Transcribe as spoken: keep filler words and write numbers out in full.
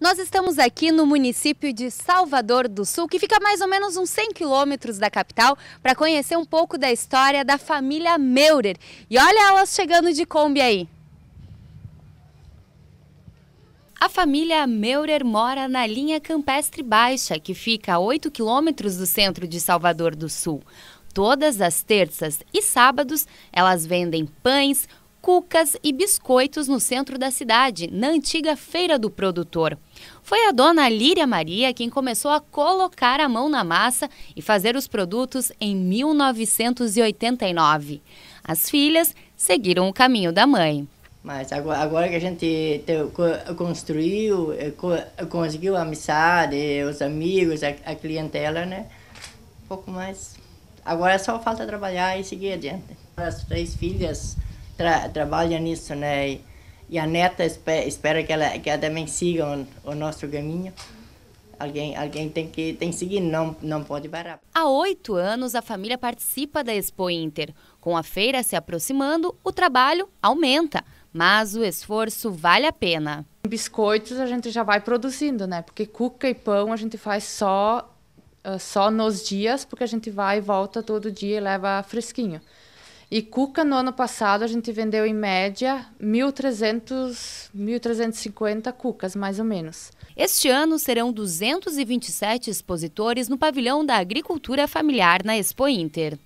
Nós estamos aqui no município de Salvador do Sul, que fica a mais ou menos uns cem quilômetros da capital, para conhecer um pouco da história da família Meurer. E olha elas chegando de Kombi aí! A família Meurer mora na linha Campestre Baixa, que fica a oito quilômetros do centro de Salvador do Sul. Todas as terças e sábados, elas vendem pães, cucas e biscoitos no centro da cidade, na antiga Feira do Produtor. Foi a dona Líria Maria quem começou a colocar a mão na massa e fazer os produtos em mil novecentos e oitenta e nove. As filhas seguiram o caminho da mãe. Mas agora, agora que a gente construiu, conseguiu a amizade, os amigos, a, a clientela, né? Um pouco mais. Agora só falta trabalhar e seguir adiante. As três filhas tra, trabalham nisso, né? E, e a neta espera, espera que, ela, que ela também siga o, o nosso caminho. Alguém, alguém tem que tem que seguir, não, não pode parar. Há oito anos a família participa da Expointer. Com a feira se aproximando, o trabalho aumenta. Mas o esforço vale a pena. Biscoitos a gente já vai produzindo, né? Porque cuca e pão a gente faz só, uh, só nos dias, porque a gente vai e volta todo dia e leva fresquinho. E cuca no ano passado a gente vendeu em média mil e trezentos, mil trezentos e cinquenta cucas, mais ou menos. Este ano serão duzentos e vinte e sete expositores no pavilhão da agricultura familiar na Expointer.